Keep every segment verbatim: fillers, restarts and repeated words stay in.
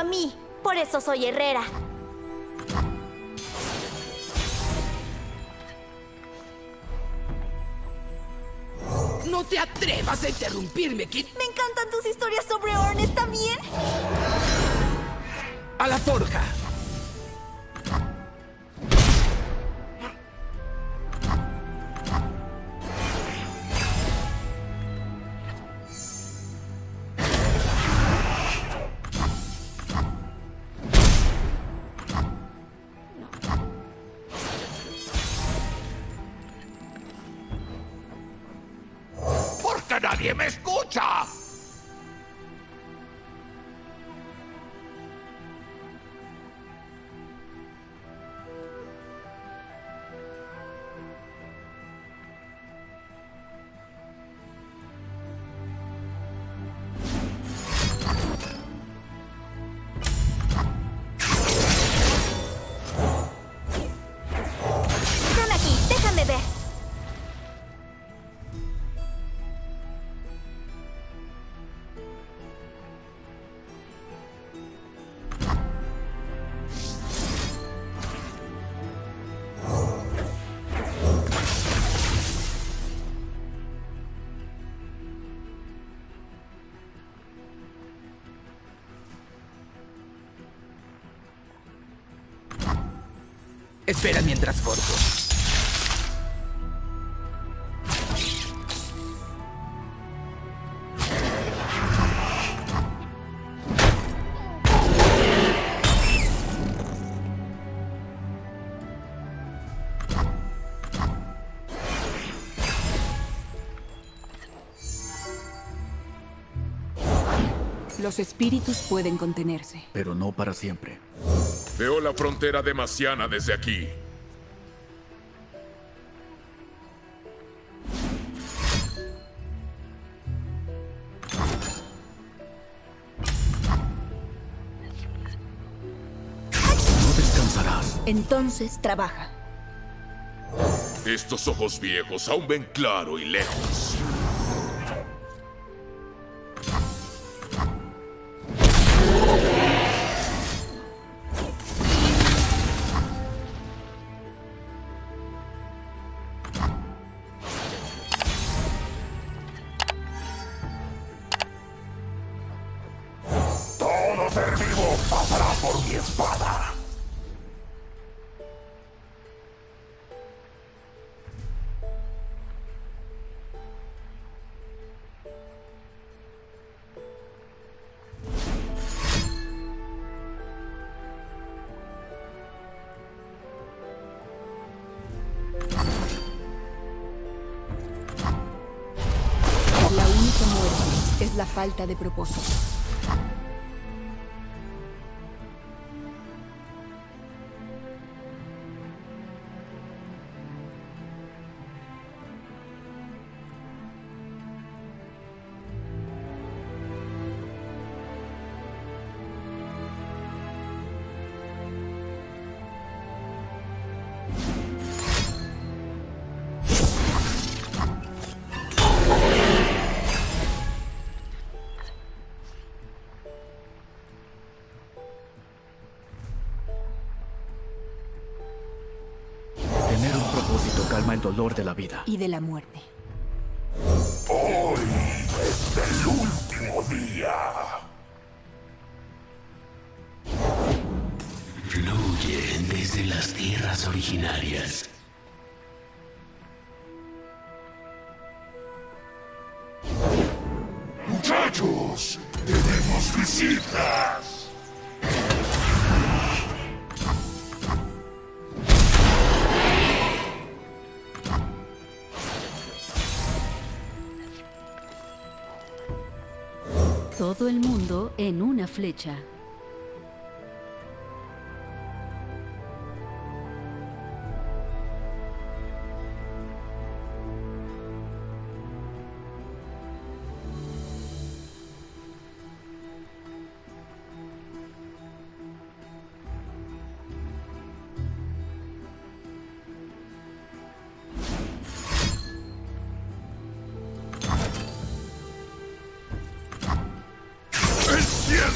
a mí. Por eso soy herrera. ¡No te atrevas a interrumpirme, Kit! ¡Me encantan tus historias sobre Hornet también! ¡A la forja! ¡Nadie me escucha! Ven aquí, déjame ver. Espera mientras corto. Los espíritus pueden contenerse, pero no para siempre. Veo la frontera de Marciana desde aquí. No descansarás. Entonces trabaja. Estos ojos viejos aún ven claro y lejos. Ser vivo pasará por mi espada. La única muerte es la falta de propósito. Calma el dolor de la vida y de la muerte. Hoy es el último día. Fluye desde las tierras originarias. Muchachos, tenemos visitas. Todo el mundo en una flecha.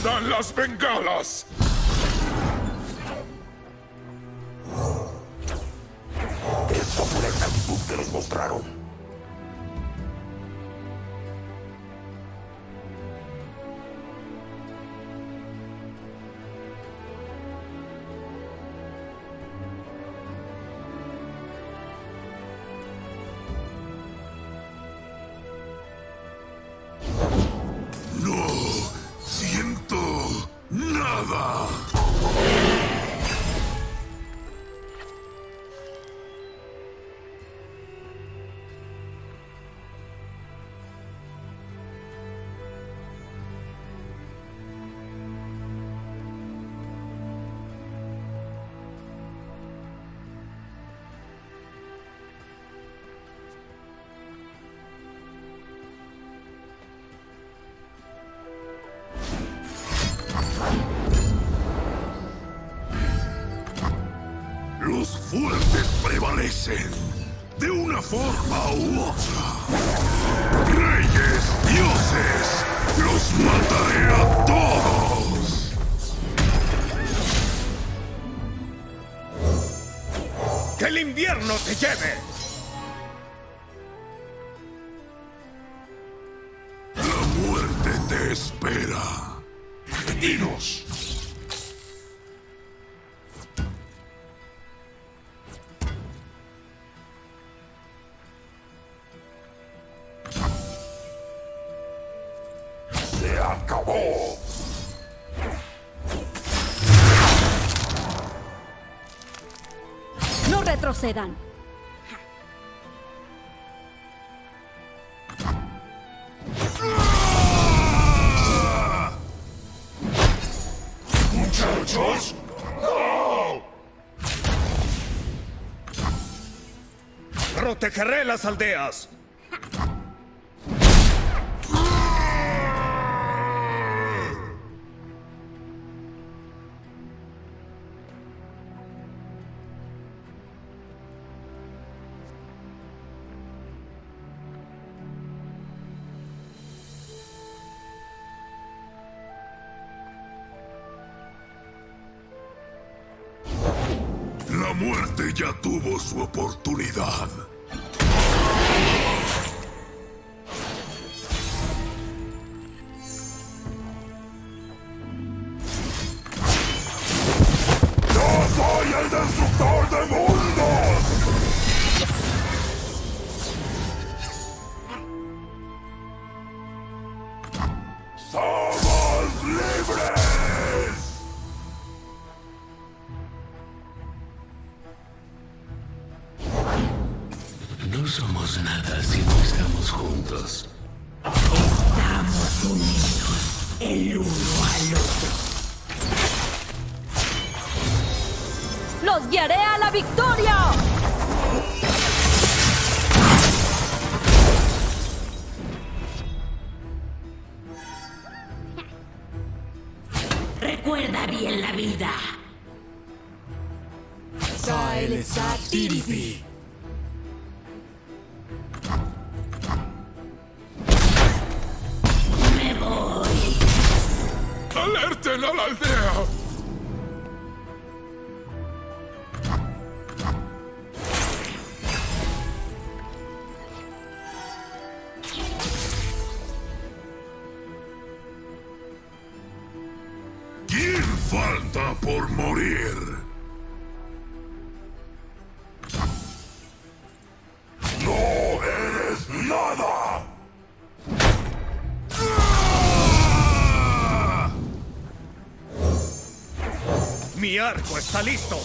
dan las bengalas! Esta fue la actitud que nos mostraron. Los fuertes prevalecen, de una forma u otra. Reyes, dioses, los mataré a todos. ¡Que el invierno te lleve! La muerte te espera. ¡Dinos! ¡Acabó! ¡No retrocedan! ¡Muchachos! ¡No! ¡Protegeré las aldeas! La muerte ya tuvo su oportunidad. ¡Yo soy el destructor de mundos! ¡Somos libres! No somos nada si no estamos juntos. Estamos unidos, el uno al otro. ¡Los guiaré a la victoria! Recuerda bien la vida. Sael Satiripi. ¡Alerten a la aldea! ¿Quién falta por morir? ¡No eres nada! ¡Mi arco está listo!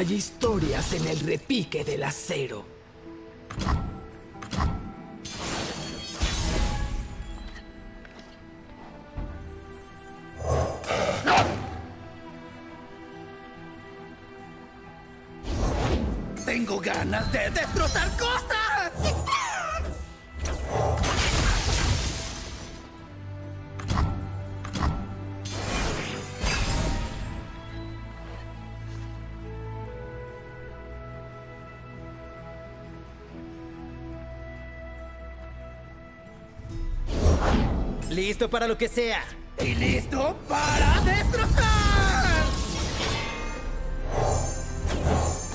Hay historias en el repique del acero. Tengo ganas de destrozar cosas. Listo para lo que sea. Y listo para destrozar.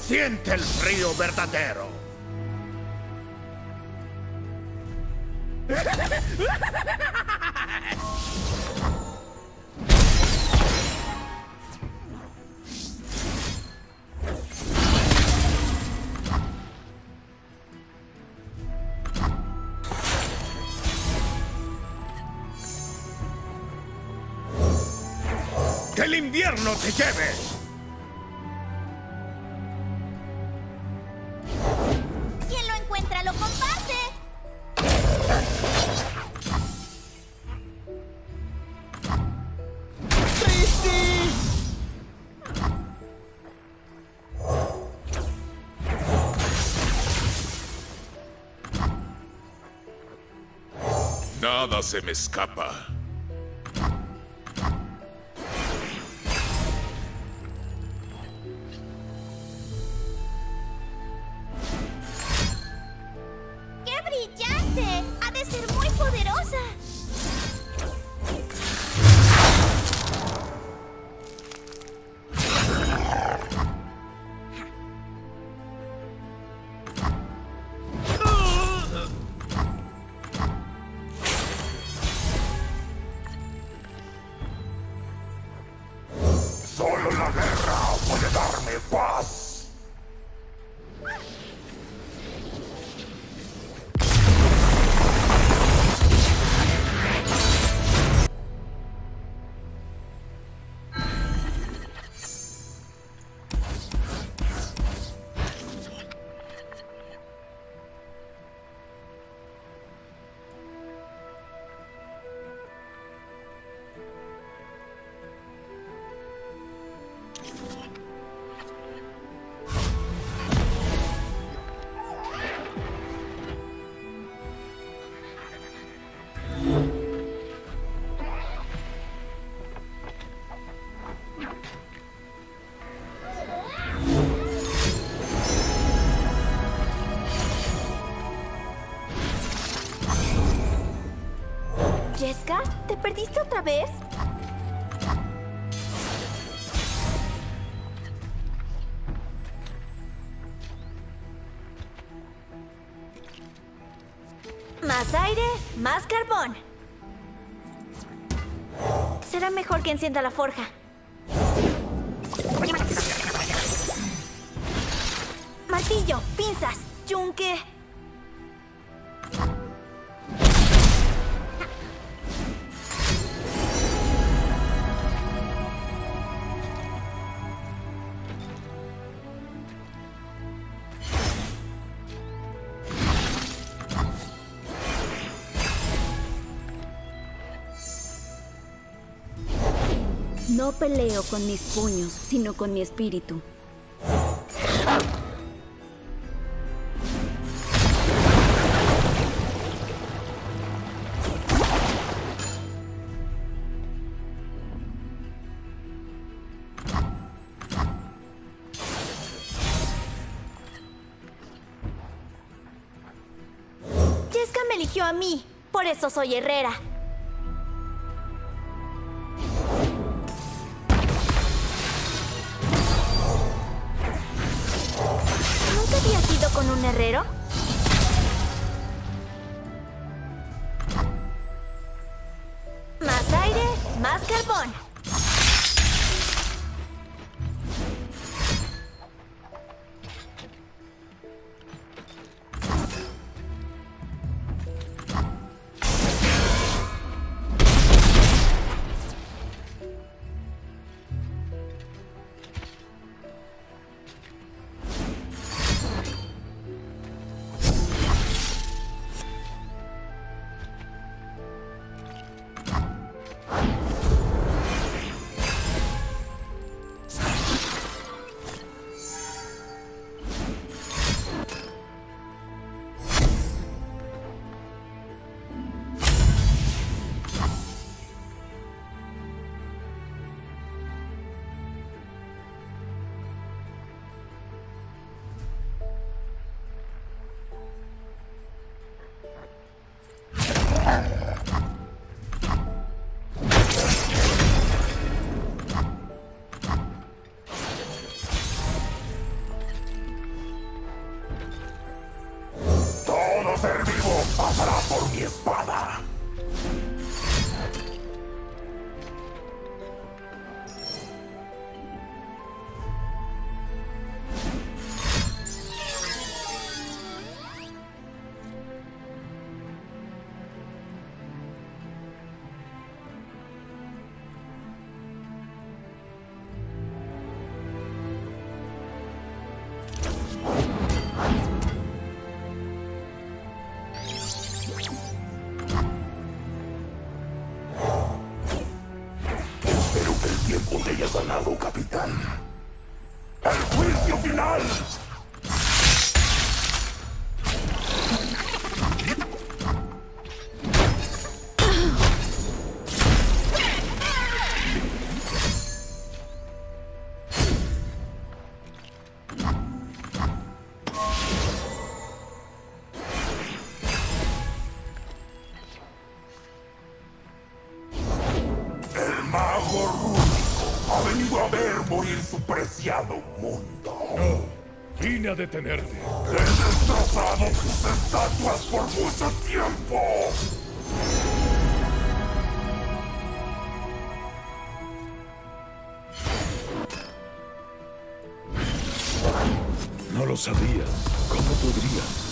Siente el frío verdadero. ¡Que el invierno te lleve! ¡Quien lo encuentra lo comparte! ¡Triste! Nada se me escapa. Jeska, ¿te perdiste otra vez? Más aire, más carbón. Será mejor que encienda la forja. Martillo, pinzas, yunque. No peleo con mis puños, sino con mi espíritu. Jeska me eligió a mí, por eso soy herrera. ¿Con un herrero? Más aire, más carbón. ser vivo pasará por mi espada. A detenerte. He destrozado tus estatuas por mucho tiempo. No lo sabía. ¿Cómo podría?